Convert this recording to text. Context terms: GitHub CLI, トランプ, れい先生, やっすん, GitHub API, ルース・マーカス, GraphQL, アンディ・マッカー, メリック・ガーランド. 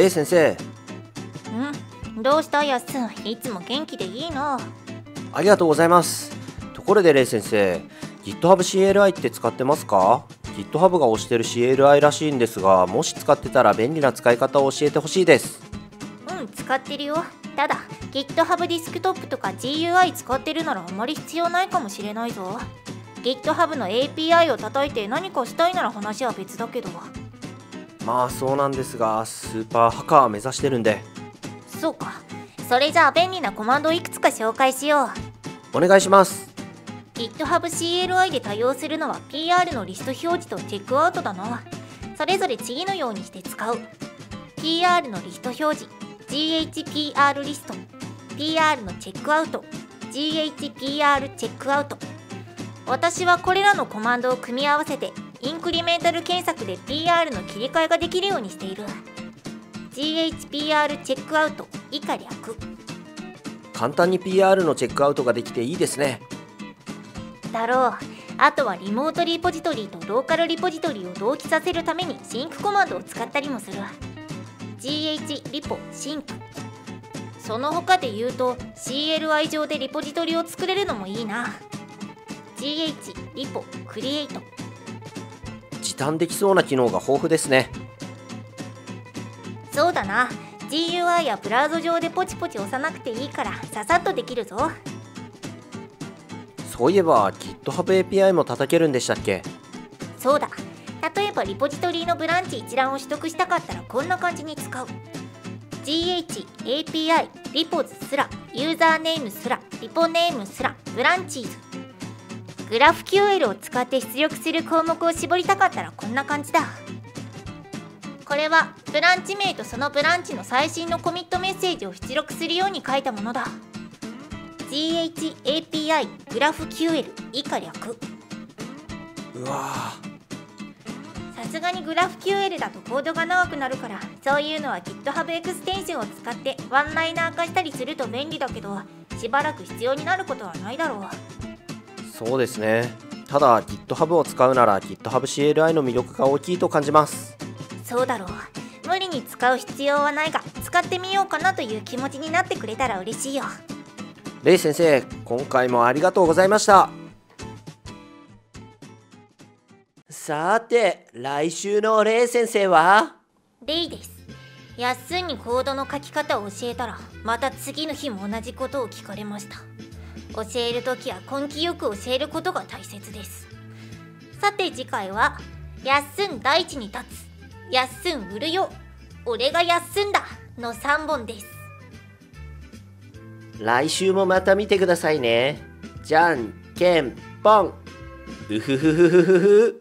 レイ先生。ん？どうしたやす？いつも元気でいいの？ありがとうございます。ところでレイ先生、GitHub CLI って使ってますか？ GitHub が推してる CLI らしいんですが、もし使ってたら便利な使い方を教えてほしいです。うん、使ってるよ。ただ、GitHub ディスクトップとか GUI 使ってるならあまり必要ないかもしれないぞ。GitHub の API を叩いて何かしたいなら話は別だけど。まあそうなんですが、スーパーハッカー目指してるんで。そうか。それじゃあ便利なコマンドをいくつか紹介しよう。お願いします。 GitHub CLI で多用するのは PR のリスト表示とチェックアウトだな。それぞれ次のようにして使う。 PR のリスト表示 GHPR リスト、 PR のチェックアウト GHPR チェックアウト。私はこれらのコマンドを組み合わせてインクリメンタル検索で PR の切り替えができるようにしている。 GHPR チェックアウト以下略。簡単に PR のチェックアウトができていいですね。だろう。あとはリモートリポジトリとローカルリポジトリを同期させるためにシンクコマンドを使ったりもする。 GH リポシンク。その他で言うと CLI 上でリポジトリを作れるのもいいな。GH リポクリエイト。時短できそうな機能が豊富ですね。そうだな。 GUI やブラウザ上でポチポチ押さなくていいからささっとできるぞ。そういえば GitHub API も叩けるんでしたっけ？そうだ。例えばリポジトリのブランチ一覧を取得したかったらこんな感じに使う。 GH API リポズすらユーザーネームすらリポネームすらブランチーズ。グラフ QL を使って出力する項目を絞りたかったらこんな感じだ。これはブランチ名とそのブランチの最新のコミットメッセージを出力するように書いたものだ。 GHAPI グラフ QL 以下略。うわー、さすがにグラフ QL だとコードが長くなるから、そういうのは GitHub エクステンションを使ってワンライナー化したりすると便利だけど、しばらく必要になることはないだろう。そうですね。ただ GitHub を使うなら GitHub CLI の魅力が大きいと感じます。そうだろう。無理に使う必要はないが、使ってみようかなという気持ちになってくれたら嬉しいよ。レイ先生、今回もありがとうございました。さて、来週のレイ先生はレイです。やっすんにコードの書き方を教えたら、また次の日も同じことを聞かれました。教えるときは根気よく教えることが大切です。さて次回は、やっすん大地に立つ、やっすん売るよ、俺がやっすんだの3本です。来週もまた見てくださいね。じゃんけんぽん。うふふふふふふ。